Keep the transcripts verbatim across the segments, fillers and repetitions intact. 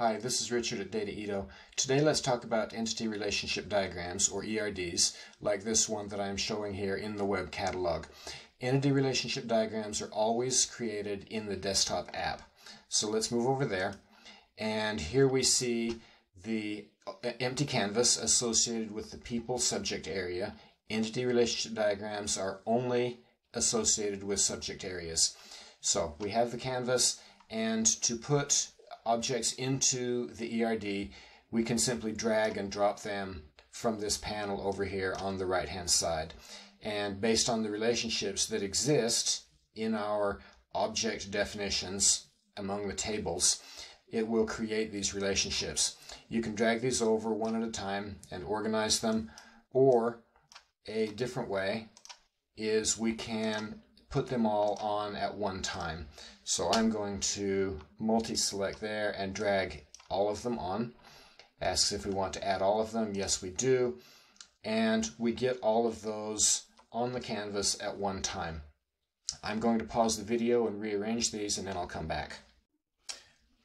Hi, this is Richard at Dataedo. Today let's talk about Entity Relationship Diagrams, or E R Ds, like this one that I am showing here in the web catalog. Entity Relationship Diagrams are always created in the desktop app. So let's move over there, and here we see the empty canvas associated with the people subject area. Entity Relationship Diagrams are only associated with subject areas. So we have the canvas, and to put objects into the E R D, we can simply drag and drop them from this panel over here on the right hand side. And based on the relationships that exist in our object definitions among the tables, it will create these relationships. You can drag these over one at a time and organize them, or a different way is we can put them all on at one time. So I'm going to multi-select there and drag all of them on. Asks if we want to add all of them. Yes, we do. And we get all of those on the canvas at one time. I'm going to pause the video and rearrange these, and then I'll come back.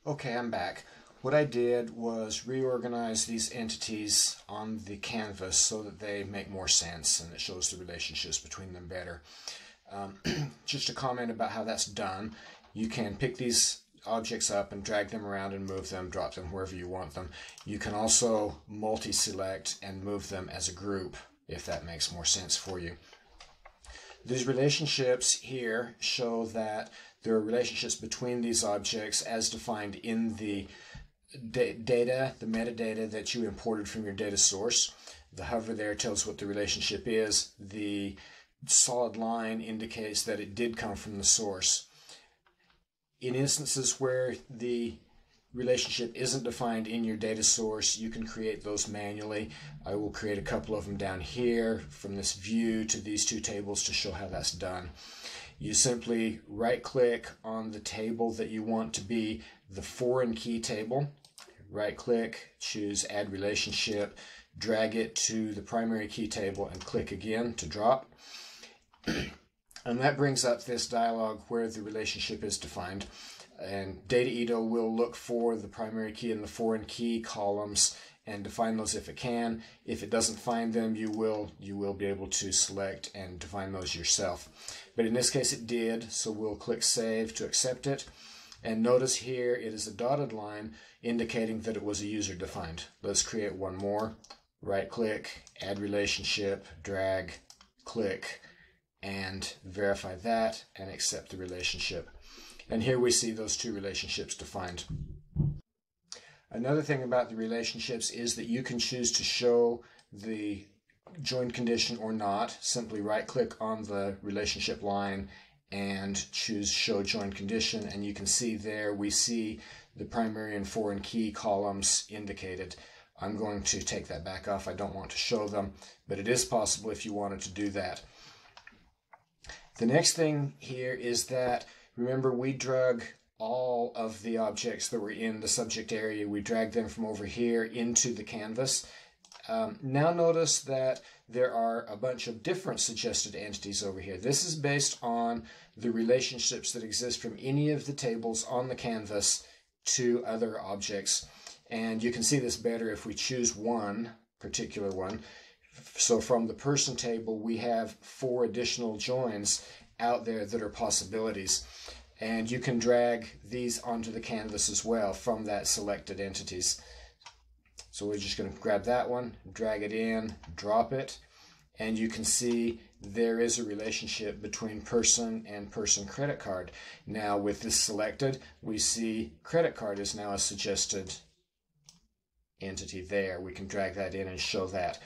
Okay, I'm back. What I did was reorganize these entities on the canvas so that they make more sense and it shows the relationships between them better. Um, just a comment about how that's done. You can pick these objects up and drag them around and move them, drop them wherever you want them. You can also multi-select and move them as a group if that makes more sense for you. These relationships here show that there are relationships between these objects as defined in the da data, the metadata that you imported from your data source. The hover there tells what the relationship is. The solid line indicates that it did come from the source. In instances where the relationship isn't defined in your data source, you can create those manually. I will create a couple of them down here from this view to these two tables to show how that's done. You simply right-click on the table that you want to be the foreign key table. Right-click, choose Add Relationship, drag it to the primary key table, and click again to drop. And that brings up this dialog where the relationship is defined. And Dataedo will look for the primary key and the foreign key columns and define those if it can. If it doesn't find them, you will, you will be able to select and define those yourself. But in this case it did, so we'll click Save to accept it. And notice here it is a dotted line indicating that it was a user defined. Let's create one more. Right-click, Add Relationship, drag, click, and verify that and accept the relationship. And here we see those two relationships defined. Another thing about the relationships is that you can choose to show the joined condition or not. Simply right-click on the relationship line and choose Show Joined Condition, and you can see there we see the primary and foreign key columns indicated. I'm going to take that back off. I don't want to show them, but it is possible if you wanted to do that. The next thing here is that, remember, we drug all of the objects that were in the subject area. We dragged them from over here into the canvas. Um, now notice that there are a bunch of different suggested entities over here. This is based on the relationships that exist from any of the tables on the canvas to other objects. And you can see this better if we choose one particular one. So from the person table, we have four additional joins out there that are possibilities. And you can drag these onto the canvas as well from that selected entities. So we're just going to grab that one, drag it in, drop it, and you can see there is a relationship between person and person credit card. Now with this selected, we see credit card is now a suggested entity there. We can drag that in and show that.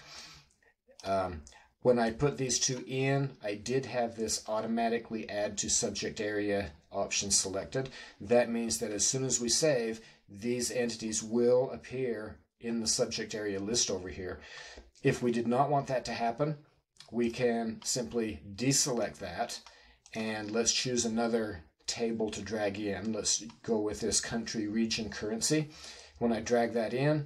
Um, when I put these two in, I did have this automatically add to subject area option selected. That means that as soon as we save, these entities will appear in the subject area list over here. If we did not want that to happen, we can simply deselect that, and let's choose another table to drag in. Let's go with this country, region, currency. When I drag that in,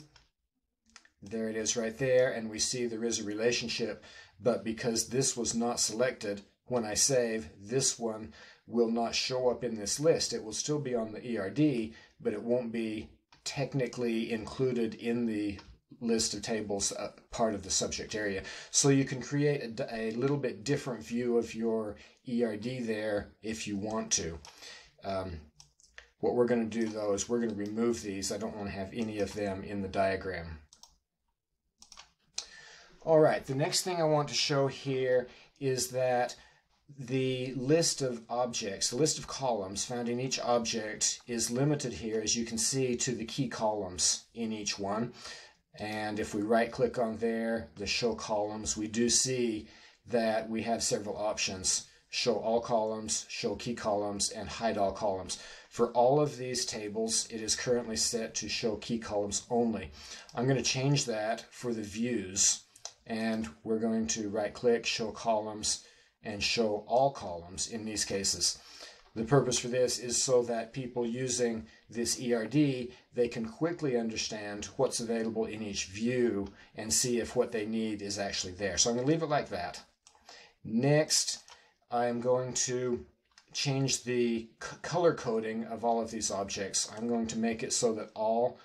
there it is right there, and we see there is a relationship, but because this was not selected, when I save, this one will not show up in this list. It will still be on the E R D, but it won't be technically included in the list of tables uh, part of the subject area. So you can create a, a little bit different view of your E R D there if you want to. Um, what we're going to do though is we're going to remove these. I don't want to have any of them in the diagram. All right, the next thing I want to show here is that the list of objects, the list of columns found in each object is limited here, as you can see, to the key columns in each one. And if we right click on there, the show columns, we do see that we have several options: show all columns, show key columns, and hide all columns. For all of these tables, it is currently set to show key columns only. I'm going to change that for the views, and we're going to right click, show columns, and show all columns in these cases. The purpose for this is so that people using this E R D, they can quickly understand what's available in each view and see if what they need is actually there. So I'm going to leave it like that. Next, I'm going to change the color coding of all of these objects. I'm going to make it so that all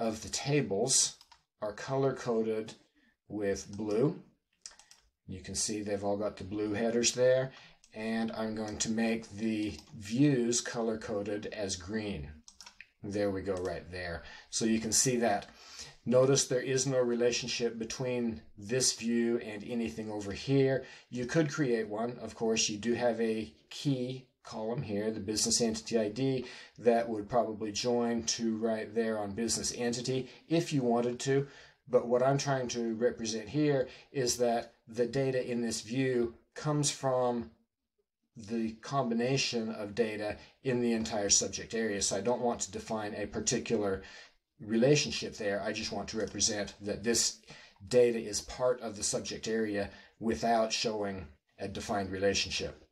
of the tables are color coded with blue. You can see they've all got the blue headers there. And I'm going to make the views color-coded as green. There we go, right there. So you can see that. Notice there is no relationship between this view and anything over here. You could create one. Of course, you do have a key column here, the business entity I D, that would probably join to right there on business entity if you wanted to. But what I'm trying to represent here is that the data in this view comes from the combination of data in the entire subject area. So I don't want to define a particular relationship there. I just want to represent that this data is part of the subject area without showing a defined relationship.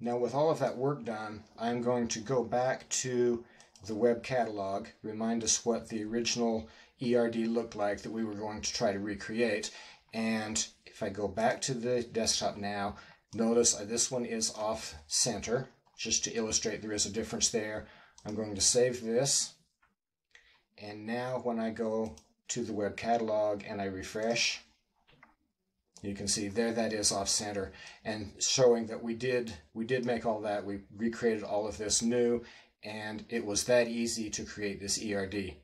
Now, with all of that work done, I'm going to go back to the web catalog, remind us what the original E R D looked like that we were going to try to recreate. And if I go back to the desktop now, notice this one is off center, just to illustrate there is a difference there. I'm going to save this, and now when I go to the web catalog and I refresh, you can see there that is off center, and showing that we did we did make all that, we recreated all of this new, and it was that easy to create this E R D.